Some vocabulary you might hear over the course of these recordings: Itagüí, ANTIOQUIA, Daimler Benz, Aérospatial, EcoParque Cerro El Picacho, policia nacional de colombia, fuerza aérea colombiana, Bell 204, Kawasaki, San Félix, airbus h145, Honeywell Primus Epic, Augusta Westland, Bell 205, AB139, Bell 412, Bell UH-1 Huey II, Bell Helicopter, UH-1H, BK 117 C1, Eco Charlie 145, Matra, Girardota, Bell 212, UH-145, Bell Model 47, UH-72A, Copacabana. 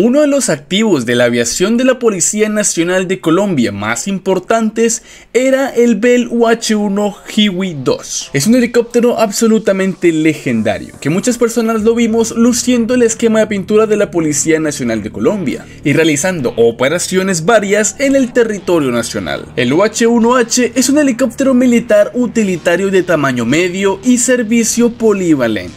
Uno de los activos de la aviación de la Policía Nacional de Colombia más importantes era el Bell UH-1 Huey II. Es un helicóptero absolutamente legendario, que muchas personas lo vimos luciendo el esquema de pintura de la Policía Nacional de Colombia y realizando operaciones varias en el territorio nacional. El UH-1H es un helicóptero militar utilitario de tamaño medio y servicio polivalente.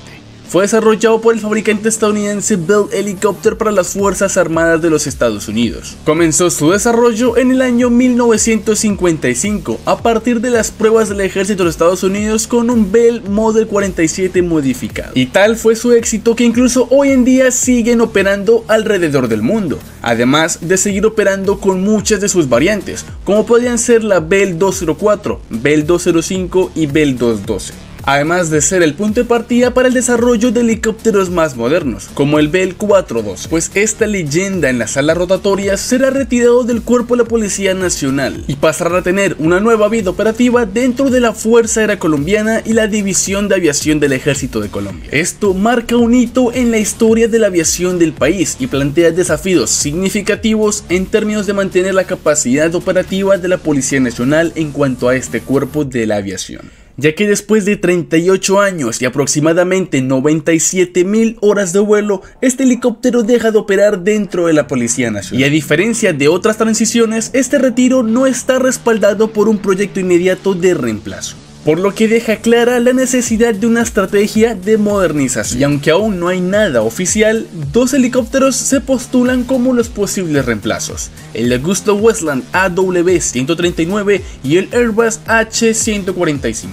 Fue desarrollado por el fabricante estadounidense Bell Helicopter para las Fuerzas Armadas de los Estados Unidos. Comenzó su desarrollo en el año 1955 a partir de las pruebas del ejército de los Estados Unidos con un Bell Model 47 modificado. Y tal fue su éxito que incluso hoy en día siguen operando alrededor del mundo, además de seguir operando con muchas de sus variantes, como podrían ser la Bell 204, Bell 205 y Bell 212. Además de ser el punto de partida para el desarrollo de helicópteros más modernos, como el Bell 412, pues esta leyenda en la sala rotatoria será retirado del cuerpo de la Policía Nacional y pasará a tener una nueva vida operativa dentro de la Fuerza Aérea Colombiana y la División de Aviación del Ejército de Colombia. Esto marca un hito en la historia de la aviación del país y plantea desafíos significativos en términos de mantener la capacidad operativa de la Policía Nacional en cuanto a este cuerpo de la aviación, ya que después de 38 años y aproximadamente 97.000 horas de vuelo, este helicóptero deja de operar dentro de la Policía Nacional. Y a diferencia de otras transiciones, este retiro no está respaldado por un proyecto inmediato de reemplazo, por lo que deja clara la necesidad de una estrategia de modernización. Y aunque aún no hay nada oficial, dos helicópteros se postulan como los posibles reemplazos: el Augusta Westland AW139 y el Airbus H145.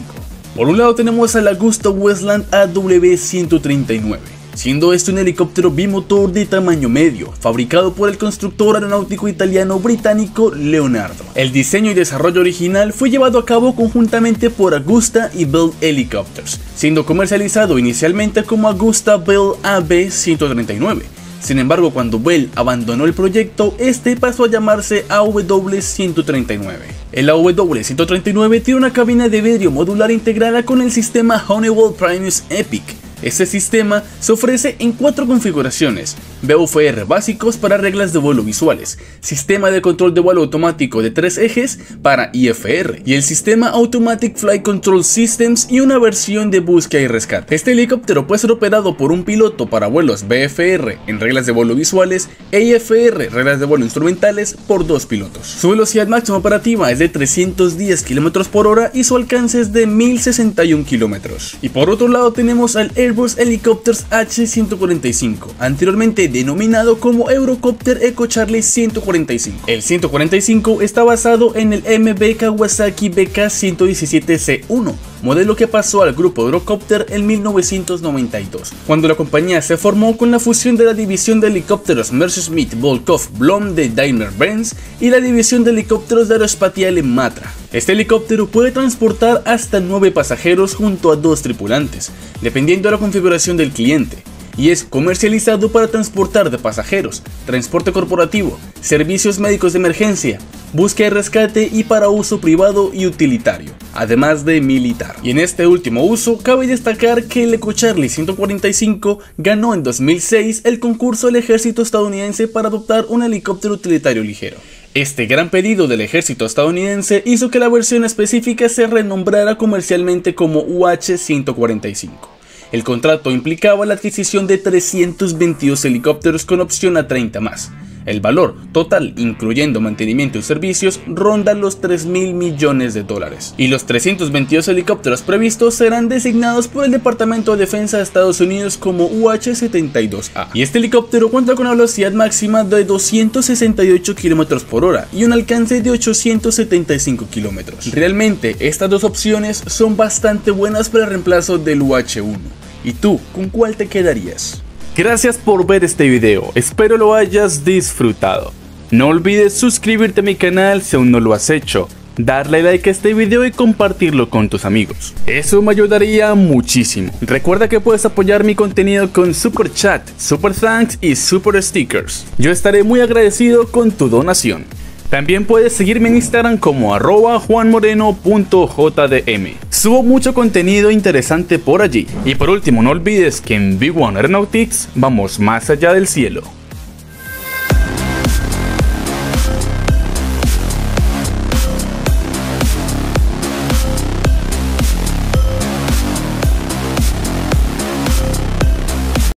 Por un lado tenemos al Augusta Westland AW139, siendo este un helicóptero bimotor de tamaño medio, fabricado por el constructor aeronáutico italiano-británico Leonardo. El diseño y desarrollo original fue llevado a cabo conjuntamente por Augusta y Bell Helicopters, siendo comercializado inicialmente como Augusta Bell AB139. Sin embargo, cuando Bell abandonó el proyecto, este pasó a llamarse AW139. El AW139 tiene una cabina de vidrio modular integrada con el sistema Honeywell Primus Epic. Este sistema se ofrece en 4 configuraciones: BUFR básicos para reglas de vuelo visuales, sistema de control de vuelo automático de 3 ejes para IFR y el sistema Automatic Flight Control Systems y una versión de búsqueda y rescate. Este helicóptero puede ser operado por un piloto para vuelos BFR en reglas de vuelo visuales e IFR, reglas de vuelo instrumentales, por 2 pilotos. Su velocidad máxima operativa es de 310 km/h y su alcance es de 1061 km. Y por otro lado tenemos al Airbus Helicopters H145, anteriormente denominado como Eurocopter Eco Charlie 145. El 145 está basado en el MBB kawasaki BK 117 C1, modelo que pasó al grupo Eurocopter en 1992, cuando la compañía se formó con la fusión de la división de helicópteros Messerschmitt-Bölkow-Blohm de Daimler Benz y la división de helicópteros de Aérospatial en Matra. Este helicóptero puede transportar hasta 9 pasajeros junto a 2 tripulantes, dependiendo de la configuración del cliente, y es comercializado para transportar de pasajeros, transporte corporativo, servicios médicos de emergencia, búsqueda y rescate y para uso privado y utilitario, además de militar. Y en este último uso, cabe destacar que el Eco Charlie 145 ganó en 2006 el concurso del ejército estadounidense para adoptar un helicóptero utilitario ligero. Este gran pedido del ejército estadounidense hizo que la versión específica se renombrara comercialmente como UH-145. El contrato implicaba la adquisición de 322 helicópteros con opción a 30 más. El valor total, incluyendo mantenimiento y servicios, ronda los $3.000 millones. Y los 322 helicópteros previstos serán designados por el Departamento de Defensa de Estados Unidos como UH-72A. Y este helicóptero cuenta con una velocidad máxima de 268 km/h y un alcance de 875 km. Realmente, estas dos opciones son bastante buenas para el reemplazo del UH-1. ¿Y tú, con cuál te quedarías? Gracias por ver este video, espero lo hayas disfrutado. No olvides suscribirte a mi canal si aún no lo has hecho, darle like a este video y compartirlo con tus amigos. Eso me ayudaría muchísimo. Recuerda que puedes apoyar mi contenido con Super Chat, Super Thanks y Super Stickers. Yo estaré muy agradecido con tu donación. También puedes seguirme en Instagram como @juanmoreno.jdm. Subo mucho contenido interesante por allí. Y por último, no olvides que en V1 Aeronautics vamos más allá del cielo.